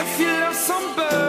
If you love somebody